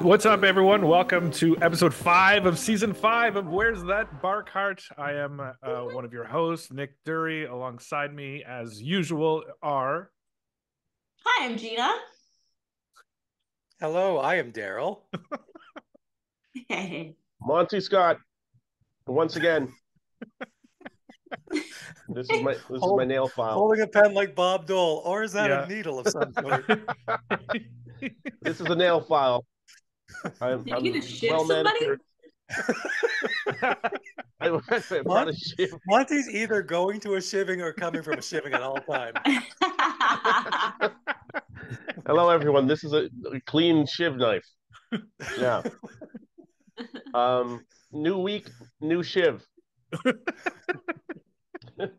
What's up, everyone? Welcome to episode 5 of season 5 of Where's That Bar Cart. I am one of your hosts, Nick Dury. Alongside me, as usual, are... Hi, I'm Gina. Hello, I am Darryl. Hey. Monty Scott, once again. This is my nail file. Holding a pen like Bob Dole, or is that a needle of some sort? This is a nail file. I'm you ship well somebody? Monty's either going to a shivving or coming from a shivving at all time. Hello, everyone. This is a clean shiv knife. Yeah. New week, new shiv. Nick,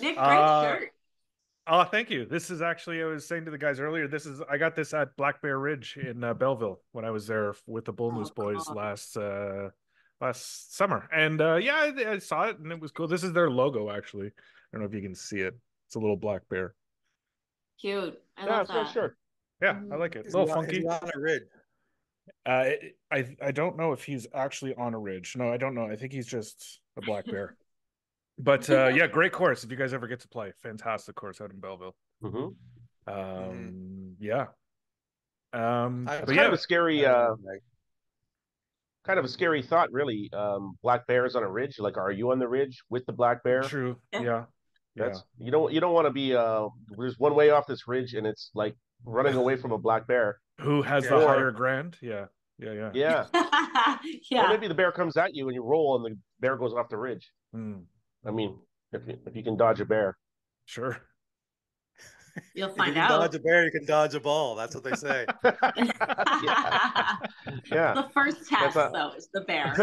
great shirt. Oh, thank you. This is actually, I was saying to the guys earlier, I got this at Black Bear Ridge in Belleville when I was there with the Bull Moose boys last summer. And yeah, I saw it and it was cool. This is their logo, actually. I don't know if you can see it. It's a little black bear. Cute. I love that. For sure. Yeah, I like it. It's a little funky. On a ridge. I don't know if he's actually on a ridge. No, I don't know. I think he's just a black bear. But yeah, great course if you guys ever get to play. Fantastic course out in Belleville. Mm-hmm. Yeah. Kind of a scary thought, really. Black bears on a ridge. Like, are you on the ridge with the black bear? True. Yeah. You don't want to be. There's one way off this ridge, and it's like running away from a black bear. Who has the higher grand? Yeah. Yeah. Or maybe the bear comes at you and you roll, and the bear goes off the ridge. Mm. I mean, if you can dodge a bear, sure. You'll find out. Dodge a bear, you can dodge a ball. That's what they say. Yeah. The first test, though, is the bear.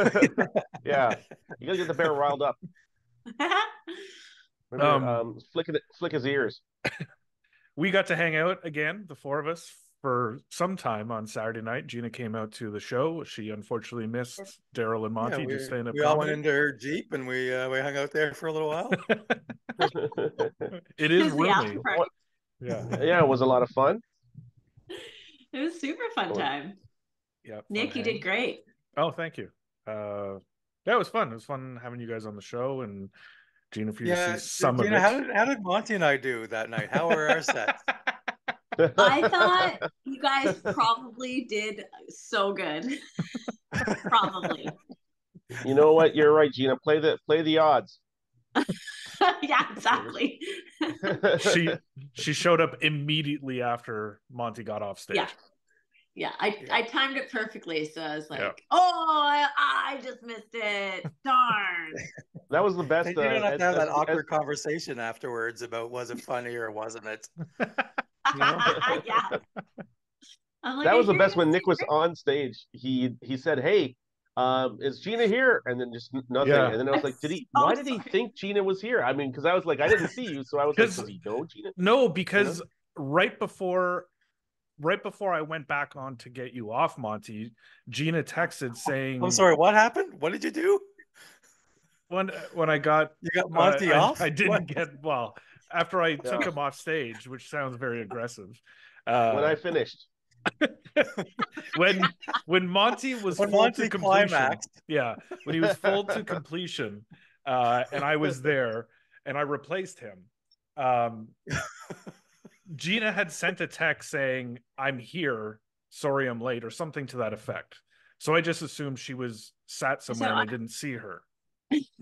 Yeah, you gotta get the bear riled up. Remember, flick his ears. We got to hang out again, the four of us, for some time on Saturday night. Gina came out to the show. She unfortunately missed Darryl and Monty just staying up. We all went into her Jeep and we hung out there for a little while. It is windy. Yeah, it was a lot of fun. It was super fun time. Yeah, Nick, you did great. Oh, thank you. Yeah, it was fun. It was fun having you guys on the show and Gina for you to see some of it. How did Monty and I do that night? How were our sets? I thought you guys probably did so good. Probably. You know what? You're right, Gina. Play the odds. Yeah, exactly. She showed up immediately after Monty got off stage. Yeah. I timed it perfectly, so I was like, "Oh, I just missed it! Darn!" That was the best. You don't have to have that awkward conversation afterwards about was it funny or wasn't it. You know? Yeah. Like, that was the best when Nick was on stage. He said, "Hey, is Gina here?" And then just nothing. Yeah. And then I was like, "Why did he think Gina was here?" I mean, because I was like, I didn't see you, so I was like, "Does he know Gina?" No, because right before I went back on to get you off, Monty, Gina texted saying, "I'm sorry, what happened? What did you do?" When I got Monty off, I didn't after I took him off stage, which sounds very aggressive. When I finished. when Monty was full to completion. Climaxed. Yeah. When he was full to completion, and I was there and I replaced him. Gina had sent a text saying, "I'm here. Sorry I'm late," or something to that effect. So I just assumed she was sat somewhere and I didn't see her.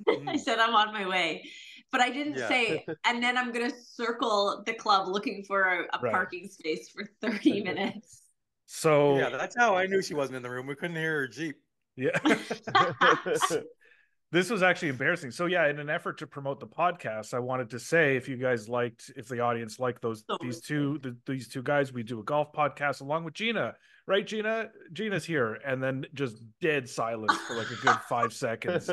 I said, "I'm on my way." But I didn't say, and then I'm going to circle the club looking for a parking space for 30 minutes. So yeah, that's how I knew she wasn't in the room. We couldn't hear her Jeep. Yeah. This was actually embarrassing. So yeah, in an effort to promote the podcast, I wanted to say, if the audience liked these two guys, we do a golf podcast along with Gina. Right, Gina? Gina's here. And then just dead silence for like a good 5 seconds.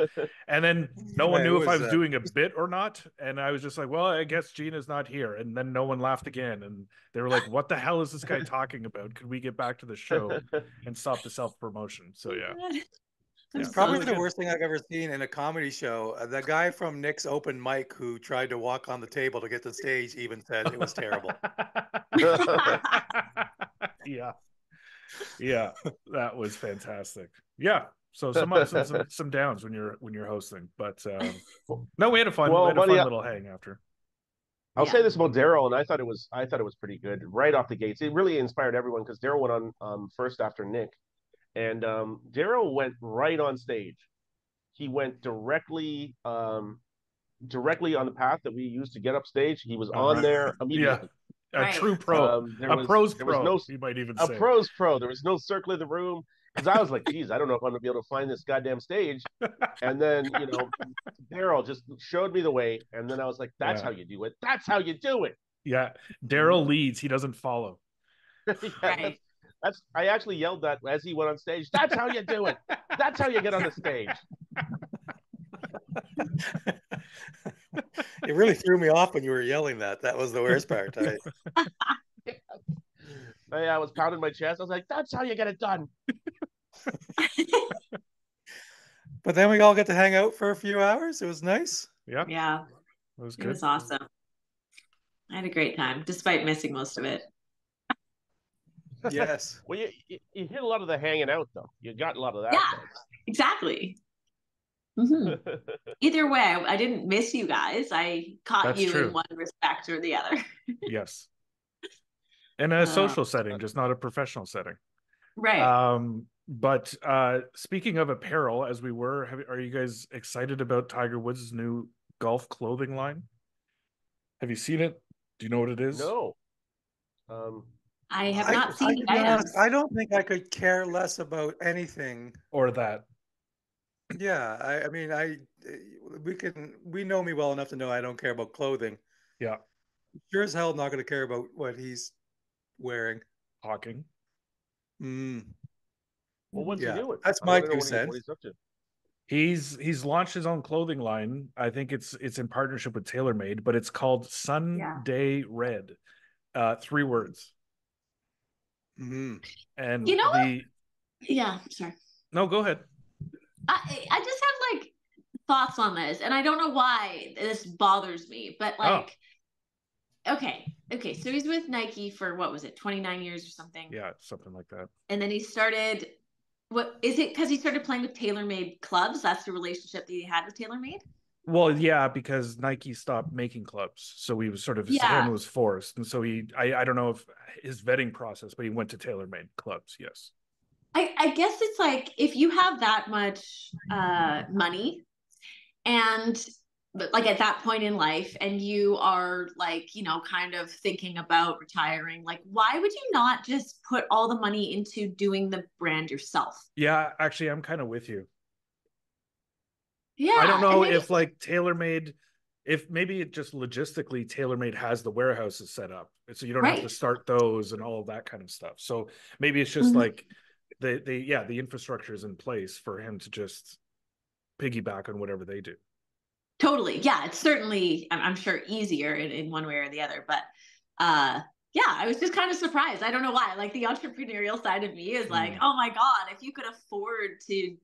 And then no one knew if I was doing a bit or not. And I was just like, well, I guess Gina's not here. And then no one laughed again. And they were like, what the hell is this guy talking about? Could we get back to the show and stop the self-promotion? So yeah. It's probably the worst thing I've ever seen in a comedy show. The guy from Nick's open mic who tried to walk on the table to get to the stage even said it was terrible. Yeah. Yeah, that was fantastic. Yeah. So some ups and some downs when you're hosting, but no, we had a fun, little hang after. I'll say this about Darryl, and I thought it was pretty good right off the gates. It really inspired everyone because Darryl went on first after Nick, and Darryl went right on stage. He went directly on the path that we used to get up stage. He was on there immediately. Yeah. A true pro, a pro's pro. There was no circle in the room. Because I was like, geez, I don't know if I'm going to be able to find this goddamn stage. And then, Darryl just showed me the way. And then I was like, that's how you do it. That's how you do it. Yeah. Darryl leads. He doesn't follow. I actually yelled that as he went on stage. That's how you do it. That's how you get on the stage. It really threw me off when you were yelling that. That was the worst part. I was pounding my chest. I was like, that's how you get it done. But then we all get to hang out for a few hours. It was nice. Yeah. Yeah. It was good. It was awesome. I had a great time, despite missing most of it. Yes. Well, you hit a lot of the hanging out, though. You got a lot of that. Yeah, exactly. Mm-hmm. Either way, I didn't miss you guys. I caught in one respect or the other. Yes. In a social setting, just not a professional setting. Right. But speaking of apparel, as we were, are you guys excited about Tiger Woods' new golf clothing line? Have you seen it? Do you know what it is? No. I have not seen it. I don't think I could care less about anything. Or that. Yeah. We know me well enough to know I don't care about clothing. Yeah. Sure as hell not going to care about what he's wearing. Hawking. Well, what's he doing? That's my two cents. He's launched his own clothing line. I think it's in partnership with TaylorMade, but it's called Sunday Red. 3 words. Mm-hmm. And what? Yeah, sorry. No, go ahead. I just have thoughts on this, and I don't know why this bothers me, but Okay, so he's with Nike for, 29 years or something? Yeah, something like that. And then he started, because he started playing with TaylorMade clubs? That's the relationship that he had with TaylorMade? Well, yeah, because Nike stopped making clubs. So he was his hand was forced. And so I don't know if his vetting process, but he went to TaylorMade clubs, yes. I guess it's if you have that much money and... But at that point in life, and you are kind of thinking about retiring, why would you not just put all the money into doing the brand yourself? Yeah, actually, I'm kind of with you. Yeah. I don't know if TaylorMade, if maybe it just logistically TaylorMade has the warehouses set up. So you don't have to start those and all of that kind of stuff. So maybe it's just the infrastructure is in place for him to just piggyback on whatever they do. Totally. Yeah. It's certainly, I'm sure, easier in one way or the other, but I was just kind of surprised. I don't know why. The entrepreneurial side of me is oh my God, if you could afford to,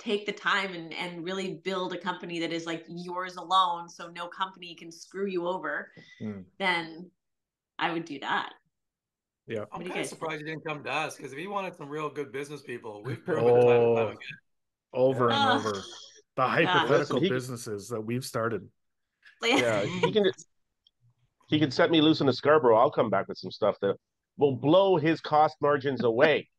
take the time and really build a company that is yours alone, so no company can screw you over, then I would do that. Yeah. I'm kind of surprised you didn't come to us, because if you wanted some real good business people, we've proven time again. Over and over. The hypothetical businesses that we've started. Yeah, he can set me loose in the Scarborough. I'll come back with some stuff that will blow his cost margins away.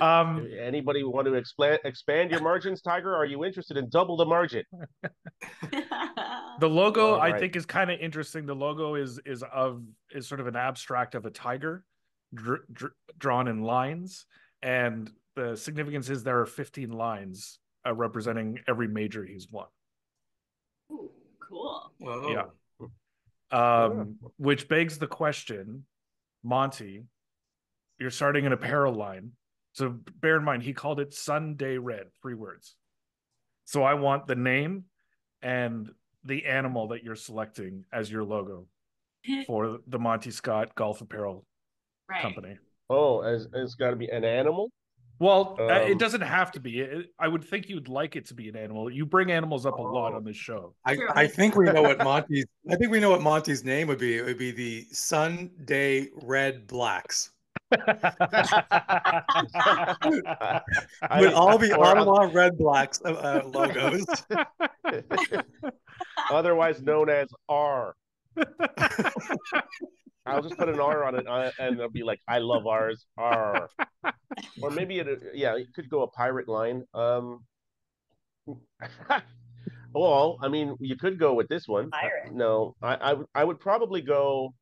Anybody want to expand your margins, Tiger? Are you interested in double the margin? The logo, I think, is kind of interesting. The logo is sort of an abstract of a tiger drawn in lines, and the significance is there are 15 lines representing every major he's won. Ooh, cool. Whoa. Yeah. Which begs the question, Monty, you're starting an apparel line. So bear in mind, he called it Sunday Red, 3 words. So I want the name and the animal that you're selecting as your logo for the Monty Scott Golf Apparel Company. Oh, it's got to be an animal? Well, it doesn't have to be. I would think you'd like it to be an animal. You bring animals up a lot on this show. I think we know what Monty's. I think we know what Monty's name would be. It would be the Sunday Red Blacks. With all the Ottawa Red Blacks logos, otherwise known as R. I'll just put an R on it, and it'll be like, I love R's, R. Or maybe it could go a pirate line. Well, I mean, you could go with this one. Pirate. No, I would probably go,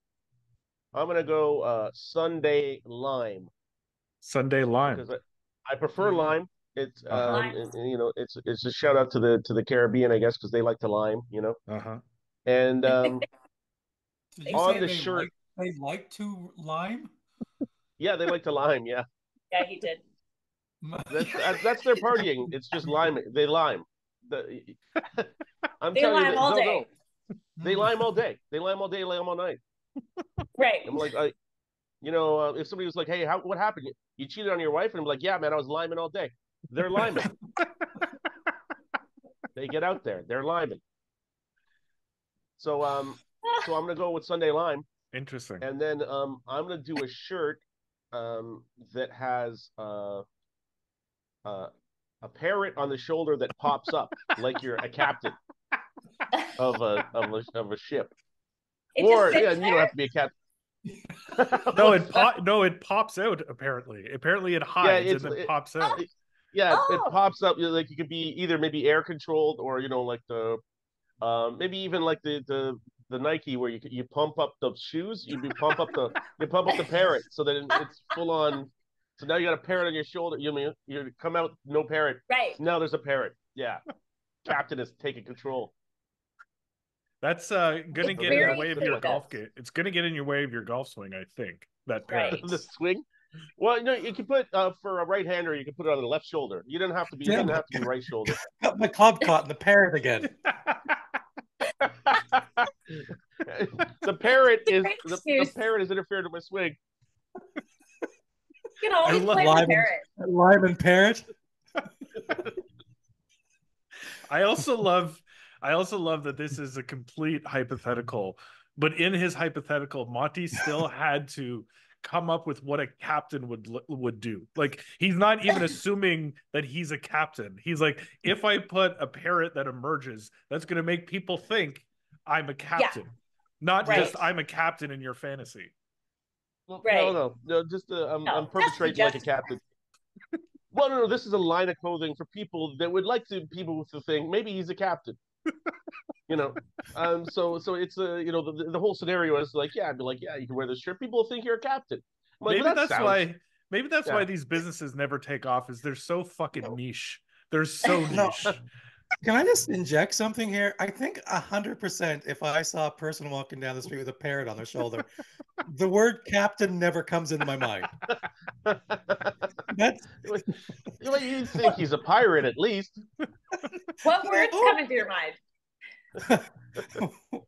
I'm going to go Sunday Lime. Sunday Lime. Because I prefer lime. It's, it's a shout out to the Caribbean, I guess, because they like to lime, you know? Uh-huh. And, on the shirt, they like to lime. Yeah, they like to lime. Yeah. Yeah, he did. That's their partying. It's just lime. They lime. I'm telling you, all day. They lime all day. They lime all day. Lime all night. Right. I'm like, if somebody was like, "Hey, what happened? You cheated on your wife?" and I'm like, "Yeah, man, I was liming all day." They're liming. They get out there. They're liming. So So I'm gonna go with Sunday Lime. Interesting. And then I'm gonna do a shirt that has a parrot on the shoulder that pops up like you're a captain of a ship. You don't have to be a captain. It pops out. Apparently it hides and then pops out. It pops up. Like you could be either maybe air controlled or like the maybe even like the Nike, where you pump up the shoes, you pump up the parrot, so that it's full on. So now you got a parrot on your shoulder. You come out no parrot. Right now there's a parrot. Yeah, captain is taking control. That's gonna get in the way of your golf game. It's gonna get in your way of your golf swing, I think. That parrot. Right. The swing. Well, you can put for a right-hander, you can put it on the left shoulder. You don't have to be. Damn. You don't have to be right shoulder. Got my club caught in the parrot again. The parrot is interfering with my swing. You know, I love lime and parrot. I also love that this is a complete hypothetical, but in his hypothetical, Monty still had to come up with what a captain would do. Like, he's not even assuming that he's a captain. He's like, if I put a parrot that emerges, that's going to make people think I'm a captain. Yeah. Not just I'm a captain in your fantasy. Well, right. No, just I'm perpetrating like a captain. Well, no, this is a line of clothing for people that would like to people with the thing. Maybe he's a captain. So it's the whole scenario is like, I'd be like, you can wear this shirt. People think you're a captain. Like, maybe that's why these businesses never take off, is they're so fucking niche. They're so niche. Can I just inject something here? I think 100%, if I saw a person walking down the street with a parrot on their shoulder, the word captain never comes into my mind. That's... You think he's a pirate, at least. What words come into your mind?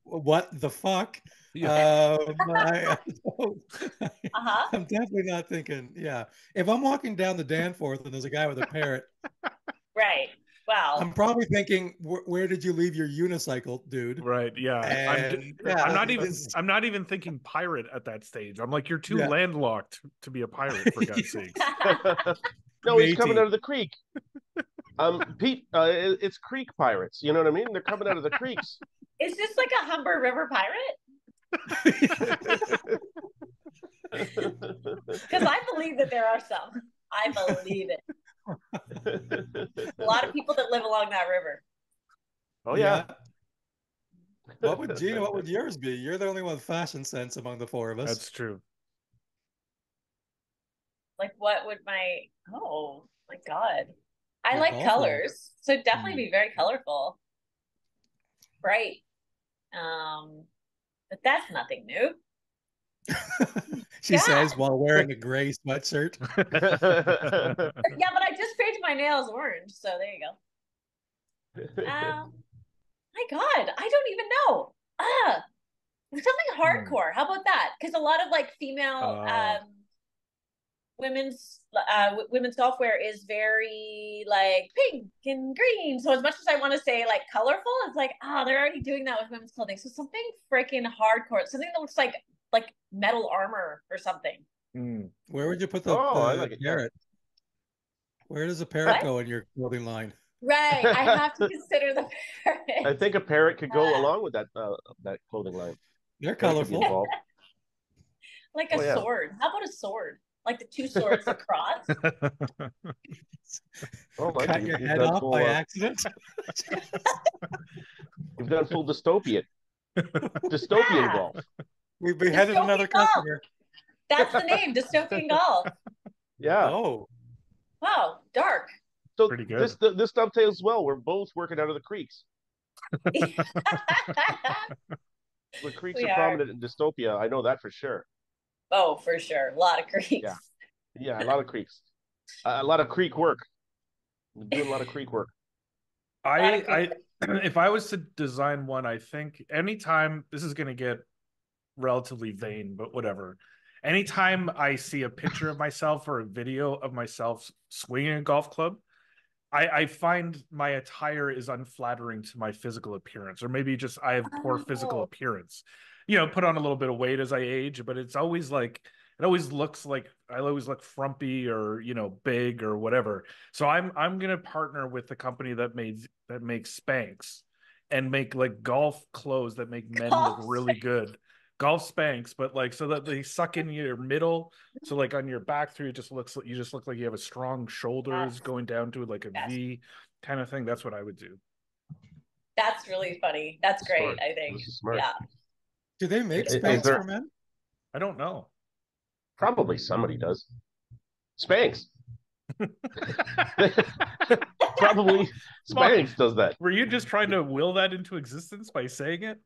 What the fuck? Yeah. I'm definitely not thinking. Yeah, if I'm walking down the Danforth and there's a guy with a parrot, right? Wow. I'm probably thinking, where did you leave your unicycle, dude? Right. Yeah. I'm not even thinking pirate at that stage. I'm like, you're too landlocked to be a pirate, for God's sake. No, he's coming out of the creek. Pete, it's creek pirates. You know what I mean? They're coming out of the creeks. Is this like a Humber River pirate? Because I believe that there are some. I believe it. A lot of people that live along that river. Oh yeah. What would yours be? You're the only one with fashion sense among the four of us. That's true. Like, what would my... Oh my God. I like colors, so definitely be very colorful, bright. But that's nothing new. She says while wearing a gray sweatshirt. But I just painted my nails orange, so there you go. My God, I don't even know. Something hardcore. How about that? Because a lot of like female women's golfwear is very like pink and green. So as much as I want to say like colorful, it's like, oh, they're already doing that with women's clothing. So something freaking hardcore, something that looks like metal armor or something. Mm. Where would you put the parrot? Where does a parrot go in your clothing line? Right, I have to consider the parrot. I think a parrot could go along with that that clothing line. They're colorful. Like a sword. How about a sword? Like the two swords across. Oh my God! Your head off by accident. You've done full dystopian. Dystopian golf. We beheaded another customer. That's the name, dystopian golf. Yeah. Oh. Wow, dark. So pretty good. This dovetails well. We're both working out of the creeks. The creeks are prominent in dystopia. I know that for sure. Oh, for sure. A lot of creeks. Yeah, a lot of creeks. A lot of creek work. We do a lot of creek work. If I was to design one, I think anytime, this is going to get relatively vain, but whatever. Anytime I see a picture of myself or a video of myself swinging a golf club, I find my attire is unflattering to my physical appearance, or maybe just I have poor physical appearance. You know, put on a little bit of weight as I age, but it's always like, it always looks like I always look frumpy or, you know, big or whatever. So I'm going to partner with the company that makes Spanx and make like golf clothes that make men look really good. Golf Spanx, but like, so that they suck in your middle. So like on your back through, it just looks like you just look like you have a strong shoulders going down to like a V kind of thing. That's what I would do. That's really funny. That's great. Smart. I think. Yeah. Do they make Spanx for men? I don't know. Probably somebody does. Spanx. Probably Spanx does that. Were you just trying to will that into existence by saying it?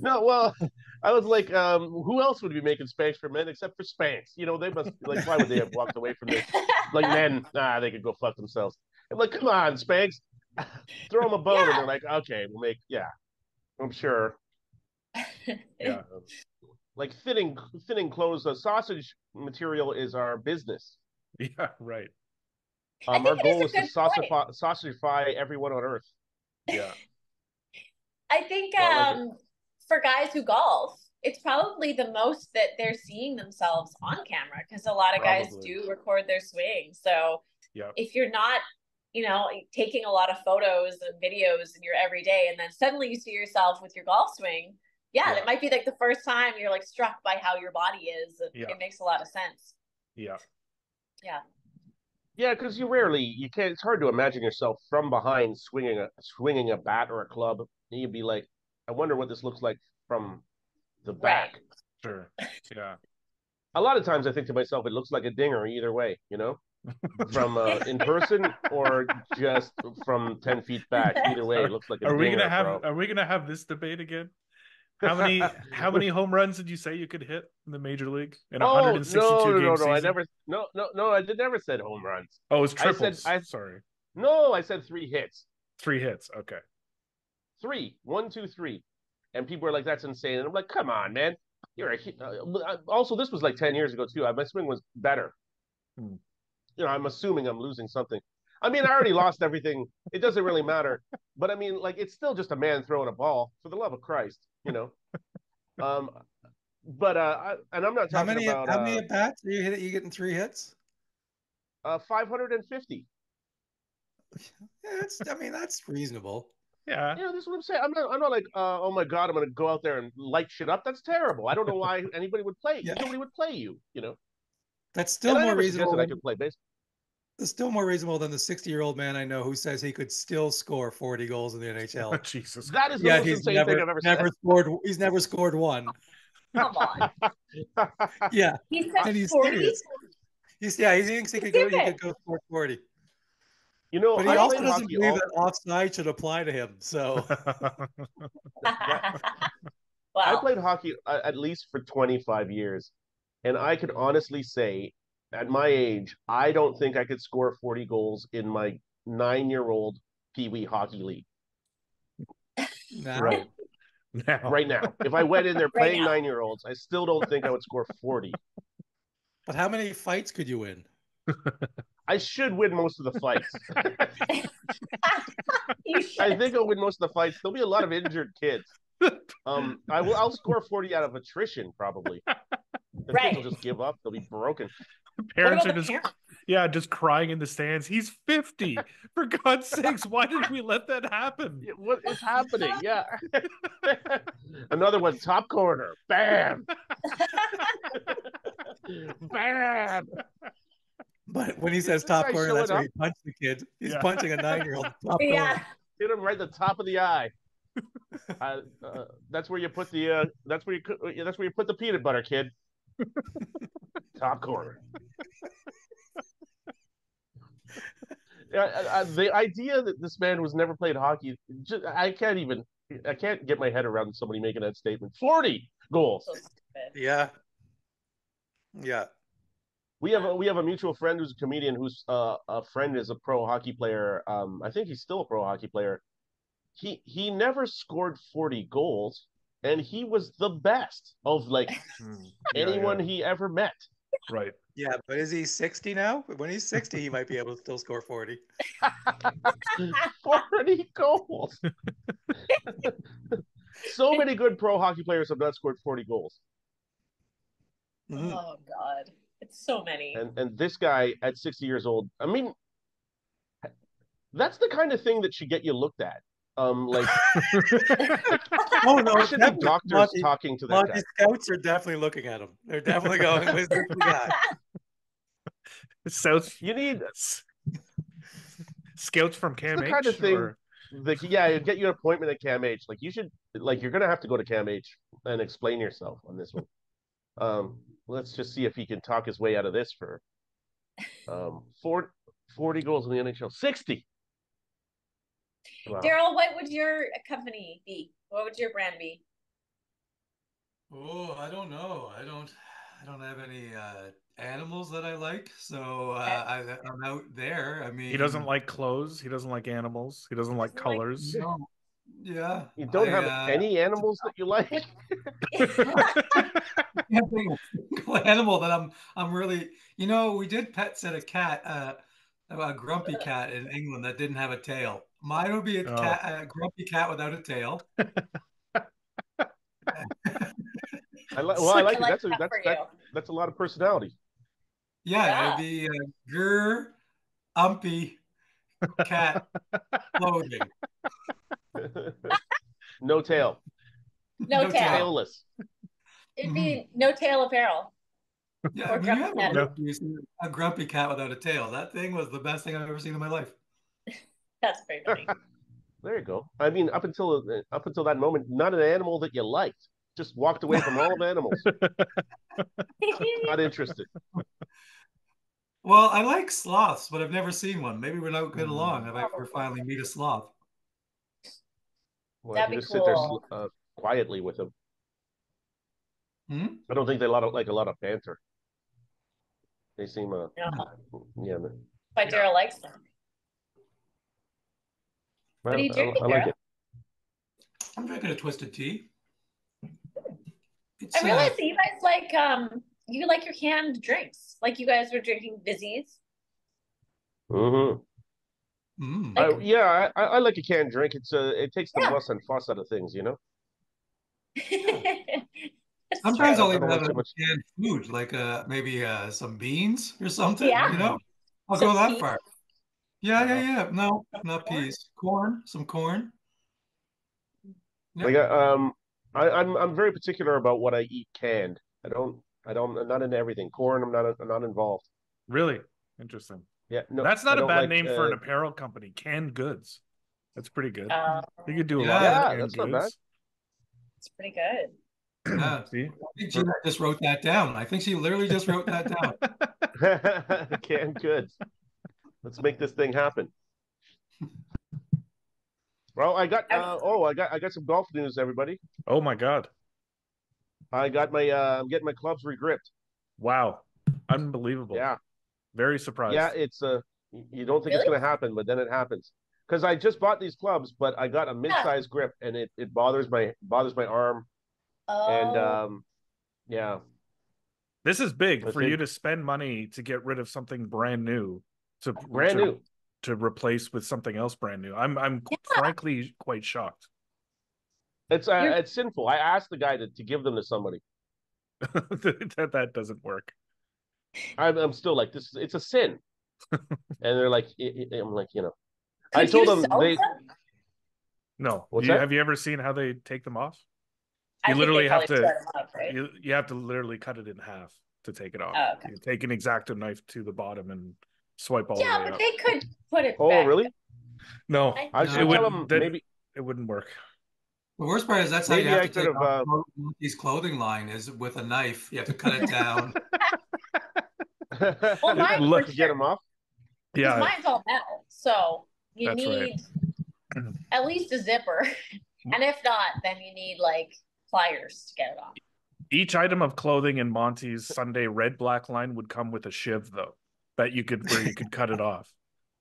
No, well, I was like, who else would be making Spanx for men except for Spanx? You know, they must, like, why would they have walked away from this? Like, men, they could go fuck themselves. I'm like, come on, Spanx. Throw them a bone, and they're like, okay, we'll make, I'm sure. Yeah. Like fitting clothes, the sausage material is our business. Yeah, right. Our goal is to sausagify everyone on earth. Yeah. I think for guys who golf, it's probably the most that they're seeing themselves on camera, because a lot of guys do record their swing. So if you're not, you know, taking a lot of photos and videos in your everyday, and then suddenly you see yourself with your golf swing, that might be like the first time you're like struck by how your body is. It makes a lot of sense. Yeah. Yeah. Yeah, because you can't. It's hard to imagine yourself from behind swinging a bat or a club. And you'd be like, I wonder what this looks like from the back. Right. Sure. Yeah. A lot of times I think to myself, it looks like a dinger either way. You know, from in person or just from 10 feet back. Either way, it looks like a dinger. Are we gonna have this debate again? How many home runs did you say you could hit in the major league in 162 game season? I never said home runs. Oh, it was triples. Sorry. No, I said 3 hits. 3 hits. Okay. 3. 1, 2, 3. And people are like, "That's insane." And I'm like, "Come on, man! You're a." Also, this was like 10 years ago too. My swing was better. You know, I'm assuming I'm losing something. I mean, I already lost everything. It doesn't really matter. But I mean, like, it's still just a man throwing a ball. For the love of Christ. You know, and I'm not talking about how many at bats are you getting 3 hits? 550. Yeah, that's reasonable. Yeah, that's what I'm saying. I'm not like, oh my God, I'm gonna go out there and light shit up. That's terrible. I don't know why anybody would play. Nobody would play you. You know, that's still more reasonable. I could play baseball. It's still more reasonable than the 60-year-old man I know who says he could still score 40 goals in the NHL. Jesus, that is the most insane thing I've ever said. He's never scored one. Come on. Yeah, he says 40. He thinks he could go score 40. You know, but he also doesn't believe that offside should apply to him. So, I played hockey at least for 25 years, and I could honestly say, at my age, I don't think I could score 40 goals in my 9-year-old peewee hockey league. No. Right. Now. Right now. If I went in there playing 9-year-olds, I still don't think I would score 40. But how many fights could you win? I should win most of the fights. I think I'll win most of the fights. There'll be a lot of injured kids. I'll score 40 out of attrition, probably. The kids will just give up. They'll be broken. Parents are just just crying in the stands. He's 50. For God's sakes, why did we let that happen? What is happening? Yeah. Another one, top corner. Bam. Bam. But when he says top corner, that's where he punches the kid. He's punching a 9-year-old top corner. Hit him right at the top of the eye. That's where you put the that's where you put the peanut butter, kid. Top corner. The idea that this man was never played hockey, I can't get my head around somebody making that statement. 40 goals. Yeah. Yeah. We have a mutual friend who's a comedian whose a friend is a pro hockey player. I think he's still a pro hockey player. He never scored 40 goals, and he was the best of anyone he ever met. Right. Yeah, but is he 60 now? When he's 60, he might be able to still score 40. 40 goals. So many good pro hockey players have not scored 40 goals. Mm-hmm. Oh, God. It's so many. And this guy at 60 years old, I mean, that's the kind of thing that should get you looked at. Oh no! It should be doctors talking to the scouts are definitely looking at him. They're definitely going, "Where's this guy?" So you need scouts from Cam H. Kind of thing. Or... it'd get you an appointment at Cam H. Like you should, you're gonna have to go to Cam H and explain yourself on this one. Let's just see if he can talk his way out of this for 40 goals in the NHL, 60. Wow. Darryl, what would your company be? What would your brand be? Oh, I don't know. I don't have any animals that I like, so I'm out there. I mean, he doesn't like clothes. He doesn't like animals. He doesn't like colors. Yeah, you don't have any animals that you like. Animal that I'm really, we did pet sit a cat, a grumpy cat in England that didn't have a tail. Mine would be a grumpy cat without a tail. I like it. That's a lot of personality. Yeah. It'd be a grumpy cat floating. No tail. No tail. Tailless. It'd be no tail apparel. Yeah, a grumpy cat without a tail. That thing was the best thing I've ever seen in my life. That's very funny. There you go. I mean, up until that moment, not an animal that you liked. Just walked away from all of animals. Not interested. Well, I like sloths, but I've never seen one. Maybe we're not good along if I ever finally meet a sloth. Well, you just sit there quietly with them. Hmm? I don't think they like a lot of banter. They seem but Darryl likes them. What are you drinking, Darryl? Like it. I'm drinking a twisted tea. I realize that you guys like you like your canned drinks. Like you guys were drinking Vizzies. Mm-hmm. Mm. Like, I like a canned drink. It's it takes the fuss and fuss out of things, you know. Sometimes I'll even have canned food, like maybe some beans or something. Yeah. You know, I'll go that far. Yeah. No, not peas. Corn, some corn. Yeah. Like I'm very particular about what I eat canned. I'm not into everything. Corn, I'm not involved. Really interesting. Yeah, no, that's not a bad name for an apparel company. Canned goods. That's pretty good. You could do a lot of canned goods. Not bad. It's pretty good. See? I think Gina just wrote that down. I think she literally just wrote that down. Canned goods. Let's make this thing happen. Well, I got some golf news, everybody. Oh my God! I'm getting my clubs regripped. Wow, unbelievable! Yeah, very surprised. Yeah, it's you don't think it's going to happen, but then it happens. Because I just bought these clubs, but I got a mid-size grip, and it bothers my arm. Oh. And yeah, This is big for you to spend money to get rid of something brand new to replace with something else brand new. I'm frankly quite shocked. It's sinful. I asked the guy to give them to somebody. That doesn't work. I'm still like this. It's a sin. And they're like, I'm like, you know, I told them they. No, have you ever seen how they take them off? You literally have to. Off, right? you have to literally cut it in half to take it off. Oh, okay. You take an X-Acto knife to the bottom and swipe all. Yeah, the way but up. They could put it. Oh, back. Really? No, I should tell them maybe it wouldn't work. The worst part is that's how you have to take off Monty's clothing line is with a knife. You have to cut it down. Well, mine look, sure. Get them off. Yeah, mine's all metal, so you need right. At least a zipper, and if not, then you need like pliers to get it off. Each item of clothing in Monty's Sunday Red Black line would come with a shiv, though, that you could where you could cut it off.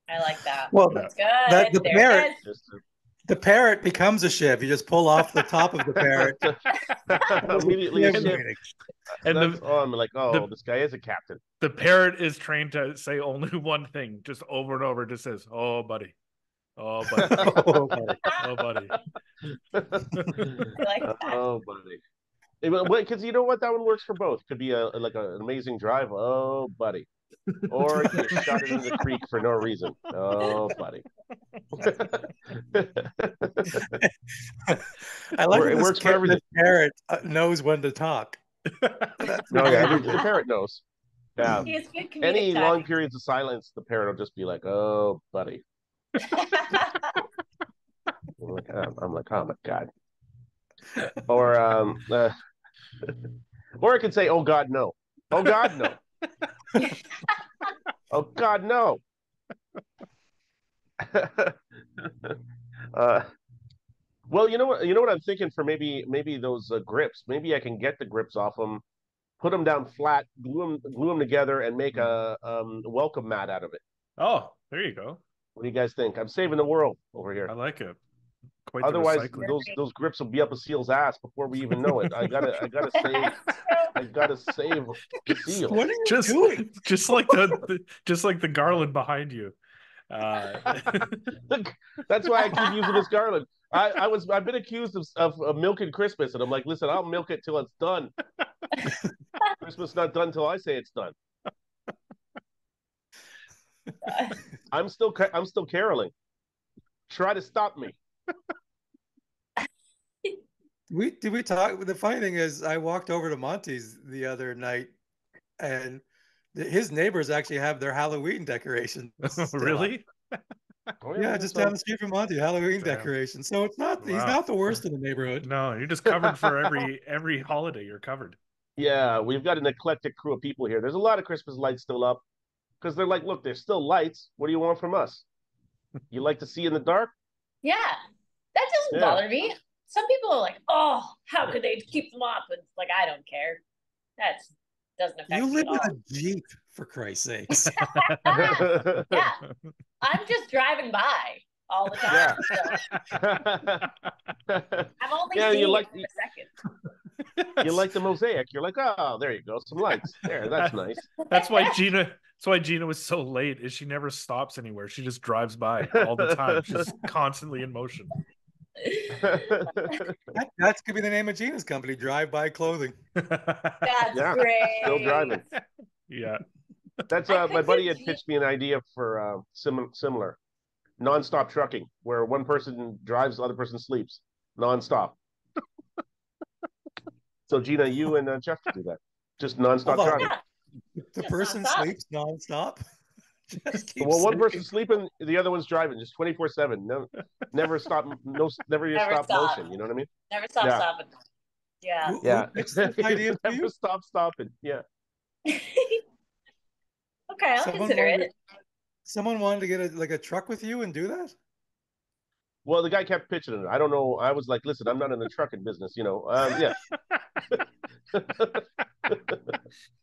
I like that. Well, that's good. The parrot becomes a shiv. You just pull off the top of the parrot. Immediately. This guy is a captain. The parrot is trained to say only one thing, just over and over. It just says, oh, buddy. Oh, buddy. Oh, buddy. Oh, buddy. Like that. Oh, buddy. Because you know what? That one works for both. Could be an amazing drive. Oh, buddy. Or you shot it into the creek for no reason. Oh, buddy. I like it works for everything. The parrot knows when to talk. The parrot knows. Yeah. Any long periods of silence, the parrot will just be like, oh, buddy. I'm like, oh, my God. Or, or I could say, oh, God, no. Oh, God, no. Oh God, no! Well, you know what? You know what I'm thinking for maybe those grips. Maybe I can get the grips off them, put them down flat, glue them together, and make a welcome mat out of it. Oh, there you go. What do you guys think? I'm saving the world over here. I like it. Quite otherwise, those grips will be up a seal's ass before we even know it. I gotta save the seal. What are you doing? Just like the garland behind you. That's why I keep using this garland. I've been accused of milking Christmas, and I'm like, listen, I'll milk it till it's done. Christmas not done till I say it's done. I'm still caroling. Try to stop me. Did we talk? The funny thing is, I walked over to Monty's the other night, and his neighbors actually have their Halloween decorations. Really? Oh, yeah, just down the street from Monty, Halloween decorations. So it's not he's not the worst in the neighborhood. No, you're just covered for every holiday. You're covered. Yeah, we've got an eclectic crew of people here. There's a lot of Christmas lights still up because they're like, look, there's still lights. What do you want from us? You like to see in the dark? Yeah, that doesn't bother me. Some people are like, oh, how could they keep them up? And like, I don't care. That doesn't affect you. You live in a Jeep, for Christ's sakes. Yeah, I'm just driving by all the time. Yeah. So. I'm only seeing it for a second. You like the mosaic. You're like, oh, there you go. Some lights there. That's nice. That's why Gina was so late is she never stops anywhere. She just drives by all the time. She's constantly in motion. That could be the name of Gina's company, Drive-By Clothing. That's great. Still driving. Yeah. That's my buddy had pitched me an idea for similar non-stop trucking where one person drives, the other person sleeps non-stop. So Gina, you and Jeff could do that. Just non-stop driving. Yeah. The person sleeps nonstop. One person's sleeping, the other one's driving, just 24/7. No, never stop. No, never stop motion. You know what I mean? Never stop stopping. Yeah. Idea never stop stopping. Yeah. Okay, I'll consider it. Someone wanted to get a truck with you and do that. Well, the guy kept pitching it. I don't know. I was like, listen, I'm not in the trucking business. You know. Yeah.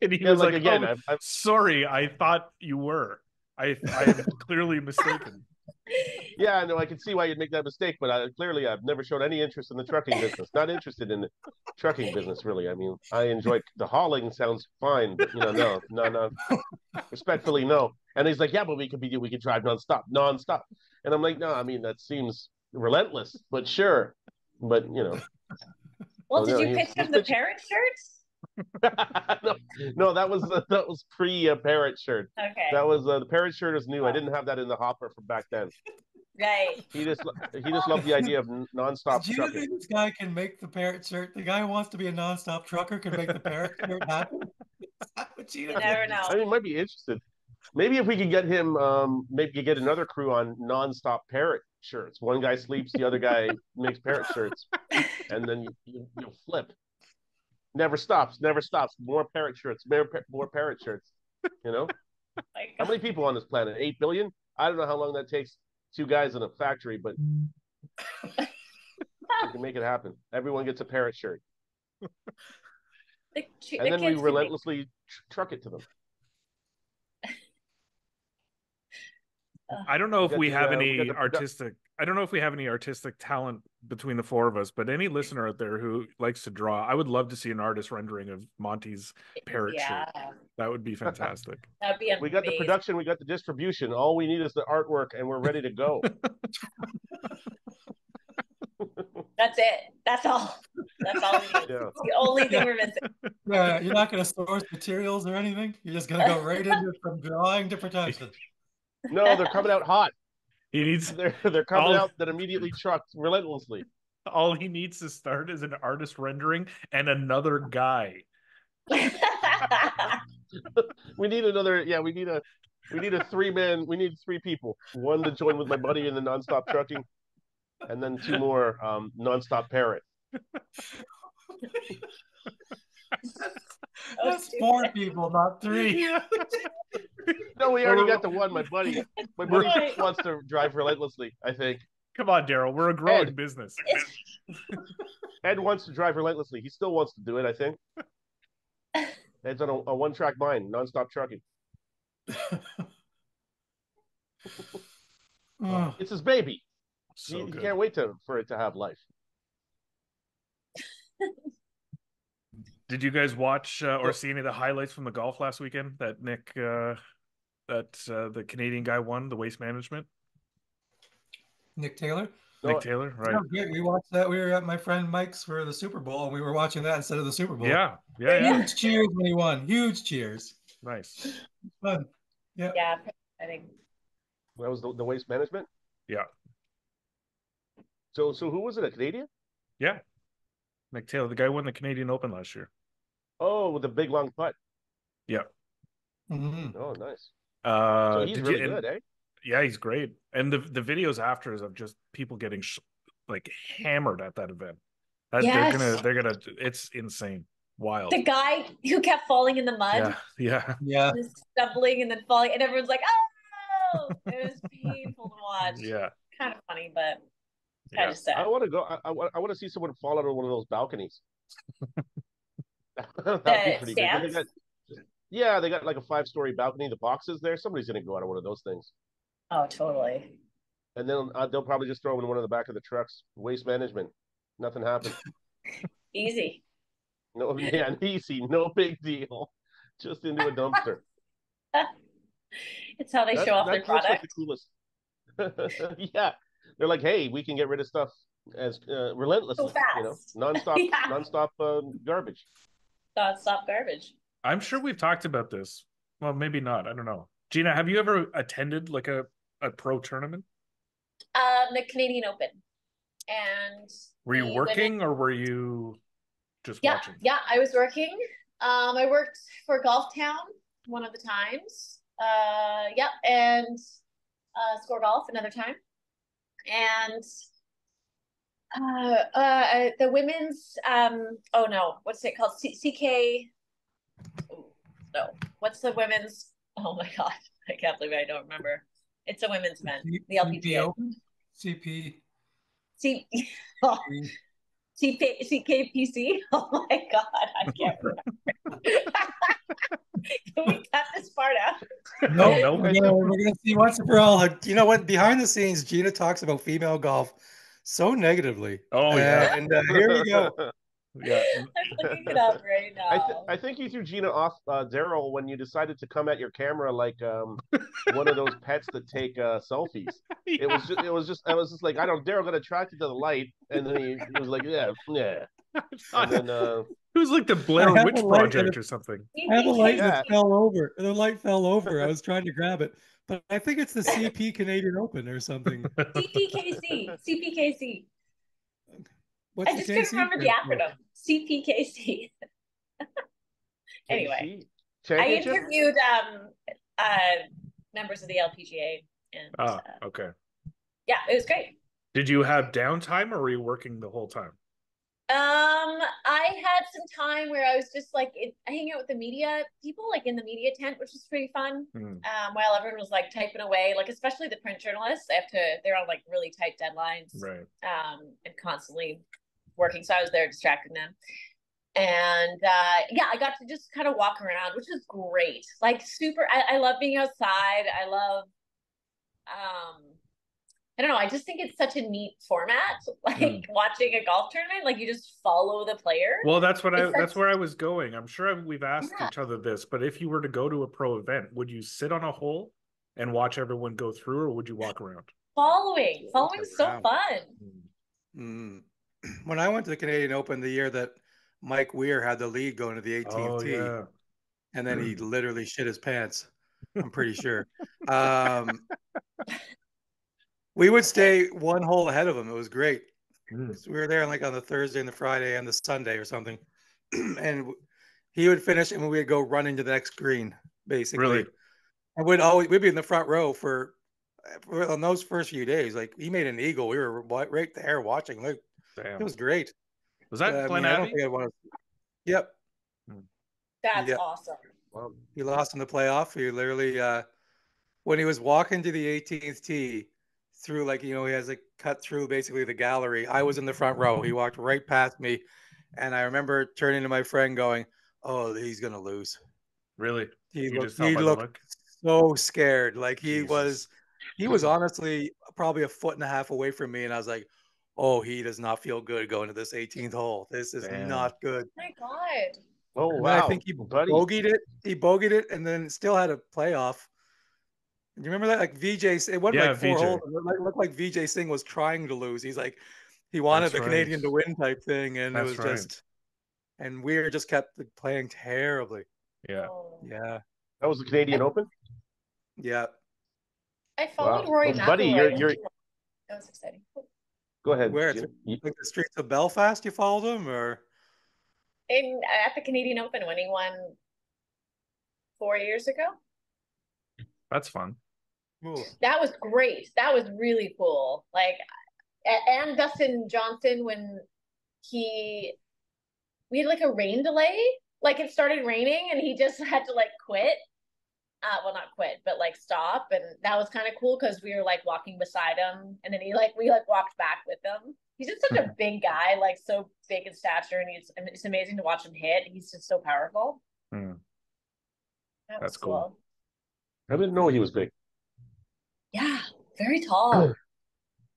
And he was like, again, I'm sorry, I thought you were. I am clearly mistaken. Yeah, no, I can see why you'd make that mistake, but clearly I've never shown any interest in the trucking business. Not interested in the trucking business, really. I mean, I enjoy the hauling. Sounds fine, but you know, no. Respectfully, no. And he's like, yeah, but we could drive nonstop. And I'm like, no, I mean, that seems relentless, but sure. But you know. Well, did you pitch him the parrot shirts? No, that was pre-parrot shirt. Okay. That was the parrot shirt is new. I didn't have that in the hopper from back then. Right. He just loved the idea of nonstop. Do you think this guy can make the parrot shirt? The guy who wants to be a nonstop trucker can make the parrot shirt happen. You never know. I mean, he might be interested. Maybe if we could get him, maybe get another crew on nonstop parrot shirts. One guy sleeps, the other guy makes parrot shirts, and then you'll flip. Never stops. More parrot shirts, more parrot shirts, you know? How many people on this planet? 8 billion? I don't know how long that takes two guys in a factory, but we can make it happen. Everyone gets a parrot shirt. And then we relentlessly truck it to them. I don't know if we have any artistic... I don't know if we have any artistic talent between the four of us, but any listener out there who likes to draw, I would love to see an artist rendering of Monty's parrot shirt. That would be fantastic. That'd be amazing. We got the production, we got the distribution. All we need is the artwork, and we're ready to go. That's it. That's all. That's all we need. Yeah. It's the only thing we're missing. You're not going to source materials or anything. You're just going to go right into from drawing to production. No, they're coming out hot. He needs they're coming out that immediately trucked relentlessly. All he needs to start is an artist rendering and another guy. We need three people. One to join with my buddy in the nonstop trucking, and then two more nonstop parrot. That's four people, not three. No, we already got the one. My buddy just wants to drive relentlessly, I think. Come on, Darryl. We're a growing business. Ed wants to drive relentlessly. He still wants to do it, I think. Ed's on a one-track mind, nonstop trucking. It's his baby. So he can't wait for it to have life. Did you guys watch or see any of the highlights from the golf last weekend that Nick, the Canadian guy won, the Waste Management? Nick Taylor? Nick Taylor, right. Yeah, we watched that. We were at my friend Mike's for the Super Bowl, and we were watching that instead of the Super Bowl. Yeah. Huge cheers when he won. Huge cheers. Nice. Fun. Yeah, I think. That was the Waste Management? Yeah. So who was it, a Canadian? Yeah. Nick Taylor, the guy who won the Canadian Open last year. Oh, with a big long putt. Yeah. Mm-hmm. Oh, nice. So he's really good, eh? Yeah, he's great. And the videos after is of just people getting like hammered at that event. They're gonna. It's insane, wild. The guy who kept falling in the mud. Yeah. Just stumbling and then falling, and everyone's like, "Oh!" It was painful to watch. Yeah. Kind of funny, but. Yeah. I want to go. I want to see someone fall out of one of those balconies. That'd be pretty good. They got like a 5-story balcony. The boxes there. Somebody's gonna go out of one of those things. Oh, totally. And then they'll probably just throw them in one of the back of the trucks. Waste Management. Nothing happened. Easy. No, man, easy. No big deal. Just into a dumpster. It's how they show off their product. Like the coolest. Yeah. They're like, hey, we can get rid of stuff as relentlessly, so you know, nonstop, garbage. Nonstop garbage. I'm sure we've talked about this. Well, maybe not. I don't know. Gina, have you ever attended like a pro tournament? The Canadian Open. And were you working or were you just watching? Yeah, I was working. I worked for Golf Town one of the times. And Score Golf another time. And the women's what's it called? What's the women's? Oh my god, I can't believe I don't remember. It's a women's event. The LPGA. CPKC. Oh my god, I can't remember. Can we cut this part out? No, we're gonna see once and for all. You know what? Behind the scenes, Gina talks about female golf so negatively. Oh yeah, and here we go. Yeah, I'm looking it up right now. I think you threw Gina off, Darryl, when you decided to come at your camera like one of those pets that take selfies. Yeah. It was just like, I don't. Darryl got attracted to the light, and then he was like, yeah. And then, it was like the Blair Witch Project or something. I had a light that fell over. The light fell over. I was trying to grab it, but I think it's the Canadian Open or something. CPKC. What's I just couldn't remember the acronym. CPKC. Anyway, I interviewed members of the LPGA. And, okay. Yeah, it was great. Did you have downtime, or were you working the whole time? I had some time where I was just like, I hang out with the media people, like in the media tent, which was pretty fun. While everyone was like typing away, like especially the print journalists, they're on like really tight deadlines, right? And constantly working, so I was there distracting them. And yeah, I got to just kind of walk around, which is great. Like super, I love being outside. I love, I don't know. I just think it's such a neat format, like watching a golf tournament. Like you just follow the player. Well, that's where I was going. I'm sure we've asked each other this, but if you were to go to a pro event, would you sit on a hole and watch everyone go through, or would you walk around? Following's so fun. When I went to the Canadian Open the year that Mike Weir had the lead going to the AT&T, and then he literally shit his pants, I'm pretty sure. We would stay one hole ahead of him. It was great. So we were there like on the Thursday and the Friday and the Sunday or something. And he would finish and we would go running to the next green, basically. Really? And we'd be in the front row for on those first few days. Like he made an eagle. We were right there watching. Like, it was great. Was that Glen Abbey? I don't think I wanted to... Yep. That's awesome. Well, he lost in the playoff. He literally, when he was walking to the 18th tee, through like, you know, he has like cut through basically the gallery. I was in the front row. He walked right past me, and I remember turning to my friend going, "Oh, he's gonna lose." Really? He looked so scared. Like he was honestly probably a foot and a half away from me, and I was like, "Oh, he does not feel good going to this 18th hole. This is not good." Oh my god! Oh and wow! I think he bogeyed it. He bogeyed it, and then still had a playoff. You remember that? Like Vijay, it wasn't like four holes. It looked like Vijay Singh was trying to lose. He's like, he wanted Canadian to win type thing. And it was just, and Weir just kept playing terribly. Yeah. Yeah. That was the Canadian Open? Yeah. I followed Rory. Well, buddy, you're... That was exciting. Go ahead. Where? Like the streets of Belfast, you followed him? Or? At the Canadian Open when he won 4 years ago. That's fun. Cool. That was great. That was really cool. Like, and Dustin Johnson, when we had like a rain delay, like it started raining and he just had to like quit. Well, not quit, but like stop. And that was kind of cool because we were like walking beside him, and then we walked back with him. He's just such a big guy, like so big in stature, and it's amazing to watch him hit. He's just so powerful. That's cool. I didn't know he was big. Yeah, very tall.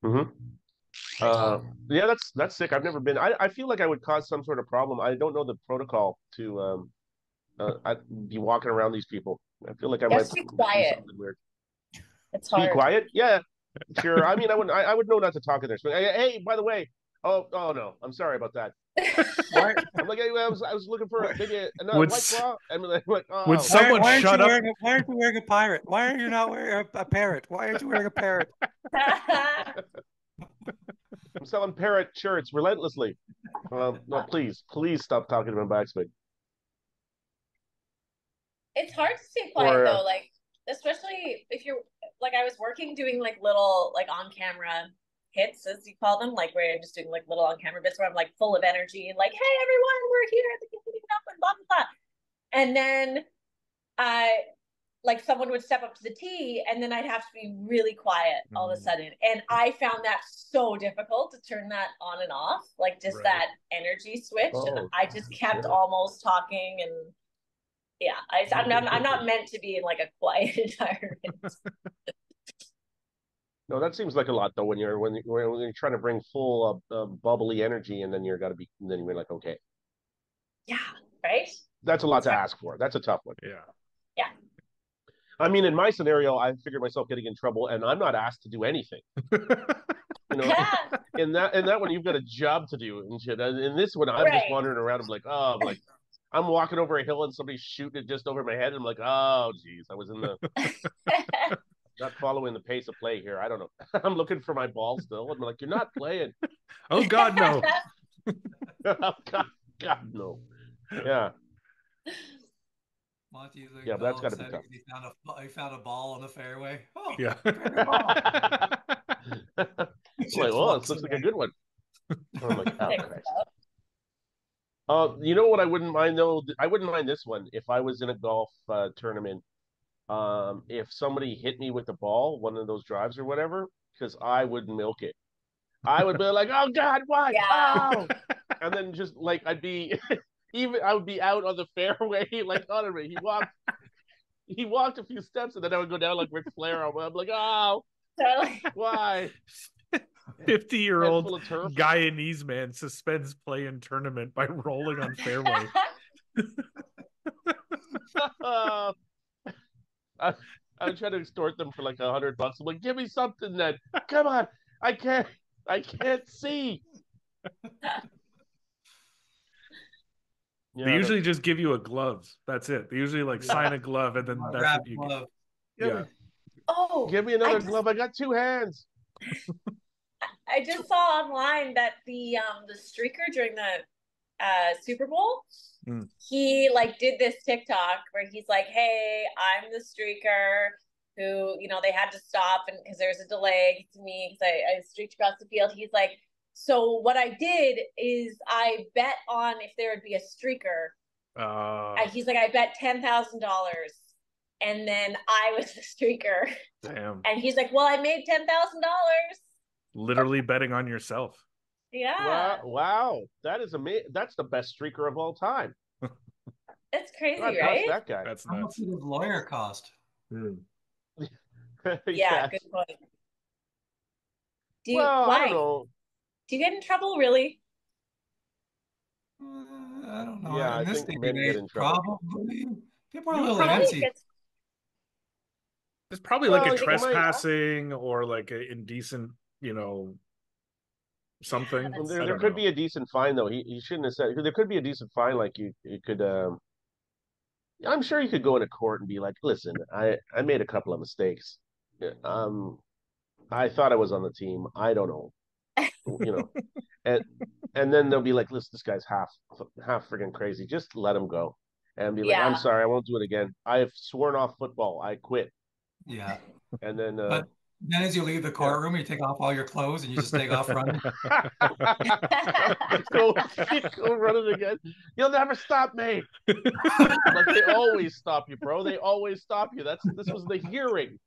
Yeah, that's sick. I've never been. I feel like I would cause some sort of problem. I don't know the protocol to I'd be walking around these people. I feel like I might be quiet. Something weird. It's hard. Be quiet? Yeah, sure. I mean, I would know not to talk in there. So, hey, by the way, oh no, I'm sorry about that. Right. I'm like, anyway, I was looking for maybe another white claw. I'm like, oh. Would someone shut up? Why aren't you wearing a pirate? Why are you not wearing a parrot? Why aren't you wearing a parrot? I'm selling parrot shirts relentlessly. No, please stop talking about backspin. It's hard to stay quiet though, like especially if you're like I was working doing like little like on camera hits, as you call them, like where I'm just doing like little on camera bits where I'm like full of energy and like, hey everyone, we're here at the Canadian Open, blah blah blah. And then like someone would step up to the tee, and then I'd have to be really quiet all of a sudden. And I found that so difficult to turn that on and off, like just that energy switch. And I just kept almost talking, and yeah, I'm not meant to be in like a quiet environment. No, that seems like a lot though. When you're trying to bring full bubbly energy, and then then you're like, okay, yeah, right. That's a lot to ask for. That's a tough one. Yeah. I mean, in my scenario, I figured myself getting in trouble, and I'm not asked to do anything. In that one, you've got a job to do and shit. In this one, I'm just wandering around. I'm like, I'm walking over a hill and somebody's shooting it just over my head. I'm like, oh geez, I was in the. Not following the pace of play here. I don't know. I'm looking for my ball still. I'm like, you're not playing. Oh God, no. God, no. Yeah. Monty, yeah, that's got to be tough. He found a ball on the fairway. Oh, yeah. Well, this looks like a good one. Oh my God. You know what? I wouldn't mind though. I wouldn't mind this one if I was in a golf tournament. If somebody hit me with the ball, one of those drives or whatever, because I would milk it. I would be like, oh God, why? Yeah. Oh! And then just like I would be out on the fairway, like honorary. He walked a few steps, and then I would go down like Ric Flair. I'm like, oh, why? 50-year-old Guyanese man suspends play in tournament by rolling on fairway. I would try to extort them for like $100. I'm like, give me something then. Come on. I can't see. They usually just give you a glove. That's it. They usually like sign a glove and then that's what you get. Yeah. Oh, give me another glove. I got two hands. I just saw online that the streaker during the Super Bowl, he like did this TikTok where he's like, hey, I'm the streaker who, you know, they had to stop and because there was a delay to me because I streaked across the field. He's like, so what I did is I bet on if there would be a streaker. He's like, I bet $10,000 and then I was the streaker. Damn. And he's like, well, I made $10,000. Literally betting on yourself. Yeah. Wow. That is amazing. That's the best streaker of all time. That's crazy, God, right? That guy. That's how much did his lawyer cost? Yeah, good point. I don't know. Do you get in trouble, really? I don't know. Yeah, I think men get in trouble. Probably. People are a little antsy. There's probably like a trespassing or like an indecent, you know, something. Well, there could be a decent fine though. He shouldn't have said. There could be a decent fine. Like you could. I'm sure you could go into court and be like, "Listen, I made a couple of mistakes. I thought I was on the team. I don't know, you know." And then they'll be like, "Listen, this guy's half friggin' crazy. Just let him go." And be like, "I'm sorry, I won't do it again. I have sworn off football. I quit." Yeah. And then. Then as you leave the courtroom, you take off all your clothes and you just take off running. Go running again. You'll never stop me. Like they always stop you, bro. They always stop you. This was the hearing.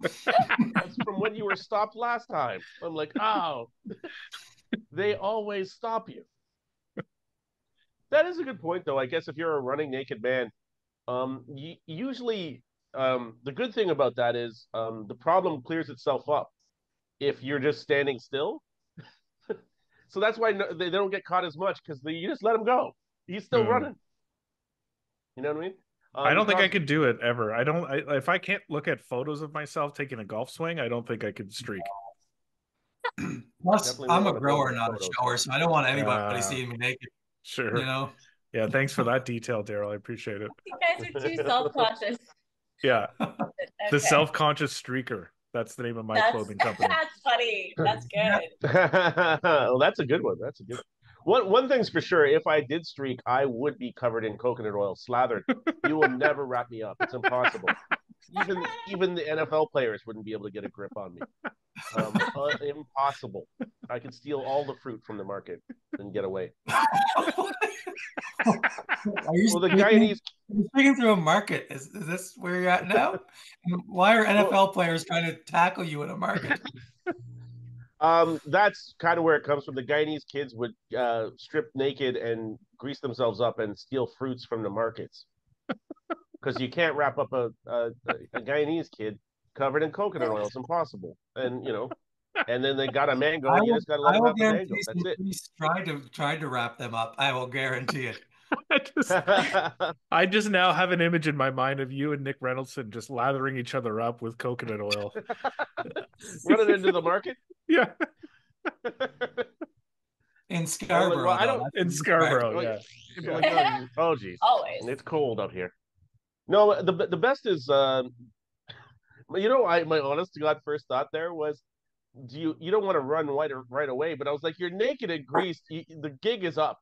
That's from when you were stopped last time. I'm like, oh, they always stop you. That is a good point, though. I guess if you're a running naked man, usually. The good thing about that is the problem clears itself up if you're just standing still. So that's why they don't get caught as much because you just let him go. He's still running. You know what I mean? I don't think I could do it ever. If I can't look at photos of myself taking a golf swing, I don't think I could streak. Plus, I'm a grower, not a shower, so I don't want anybody seeing me naked. Sure. You know? Yeah, thanks for that detail, Darryl. I appreciate it. You guys are too self-conscious. Yeah, the self-conscious streaker. That's the name of my clothing company. That's funny. That's good. Well, that's a good one. That's a good one. One thing's for sure. If I did streak, I would be covered in coconut oil, slathered. You will never wrap me up. It's impossible. Even the NFL players wouldn't be able to get a grip on me. Impossible. I could steal all the fruit from the market and get away. The Guyanese. You're speaking through a market. Is this where you're at now? Why are NFL players trying to tackle you in a market? That's kind of where it comes from. The Guyanese kids would strip naked and grease themselves up and steal fruits from the markets. Because you can't wrap up a Guyanese kid covered in coconut oil. It's impossible. And, you know, and then they got a mango. And you just got to let them have a mango. That's it. Try to wrap them up. I will guarantee it. I just now have an image in my mind of you and Nick Reynoldson just lathering each other up with coconut oil. Running into the market? Yeah. In Scarborough. Well, I don't, in Scarborough, yeah. Yeah. Oh, geez. Always. It's cold up here. No, the best is, you know, my honest to God first thought there was, you don't want to run right away, but I was like, you're naked and greased. The gig is up.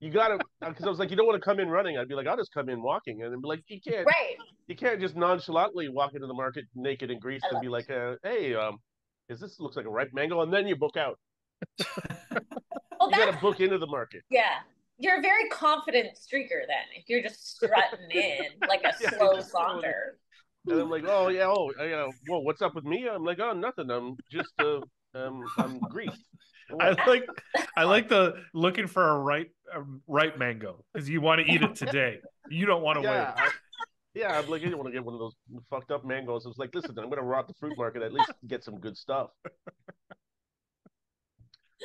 You gotta, because I was like, you don't want to come in running. I'd be like, I'll just come in walking, and I'd be like, you can't, right? You can't just nonchalantly walk into the market naked and greased and be like, hey, is this looks like a ripe mango? And then you book out. Well, you gotta book into the market. Yeah, you're a very confident streaker then if you're just strutting in like a slow saunter. And I'm like, whoa, what's up with me? I'm like, oh, nothing. I'm just I'm greased. I like the looking for a ripe mango because you want to eat it today. You don't want to wait. I'm like, I don't want to get one of those fucked up mangoes. I was like, listen, I'm going to rob the fruit market. At least get some good stuff.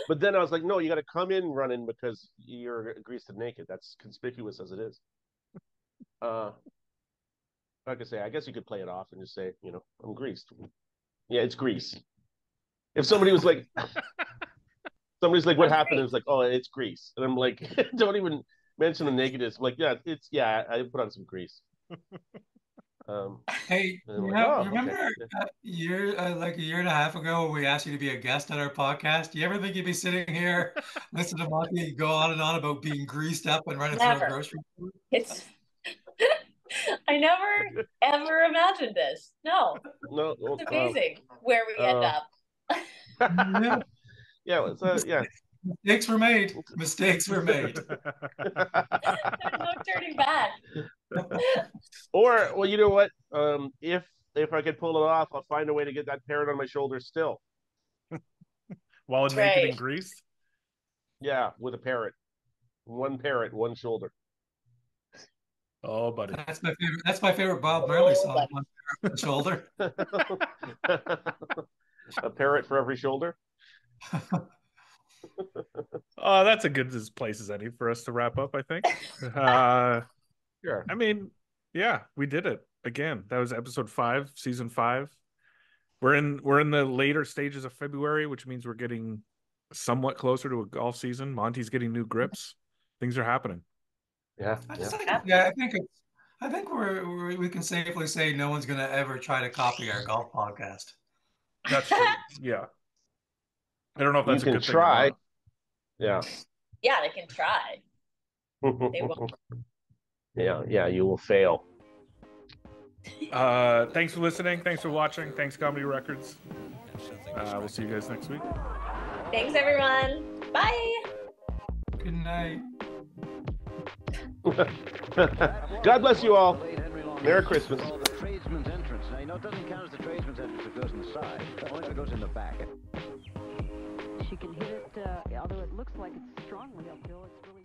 But then I was like, no, you got to come in running because you're greased and naked. That's conspicuous as it is. Like I say, I guess you could play it off and just say, you know, I'm greased. Yeah, it's grease. If somebody was like. Somebody's like, what happened? It's like, oh, it's grease. And I'm like, don't even mention the negatives. I'm like, I put on some grease. Hey, remember, like a year and a half ago, we asked you to be a guest on our podcast. You ever think you'd be sitting here, listen to Monty go on and on about being greased up and running through a grocery store? I never, ever imagined this. No. It's amazing where we end up. Yeah. Yeah, yeah. Mistakes were made. There's no turning back. Or, well, you know what? If I could pull it off, I'll find a way to get that parrot on my shoulder still. While it's naked and greased? Yeah, with a parrot. One parrot, one shoulder. Oh, buddy. That's my favorite Bob Marley song, buddy. One parrot, one shoulder. A parrot for every shoulder? Oh, that's a good place as any for us to wrap up, I think. Sure. I mean, yeah, we did it again. That was episode 5, season 5. We're in the later stages of February, which means we're getting somewhat closer to a golf season. Monty's getting new grips. Things are happening. Yeah. I think we can safely say no one's going to ever try to copy our golf podcast. That's true. Yeah. I don't know if that's a good thing. You can try. Yeah. Yeah, they can try. They won't. Yeah, you will fail. Thanks for listening. Thanks for watching. Thanks, Comedy Records. We'll see you guys next week. Thanks, everyone. Bye. Good night. God bless you all. Merry Christmas. The tradesman's entrance. Now, you know, it doesn't count as the tradesman's entrance. It goes inside. Only if it goes in the back. You can hit it, although it looks like it's strongly uphill, it's really...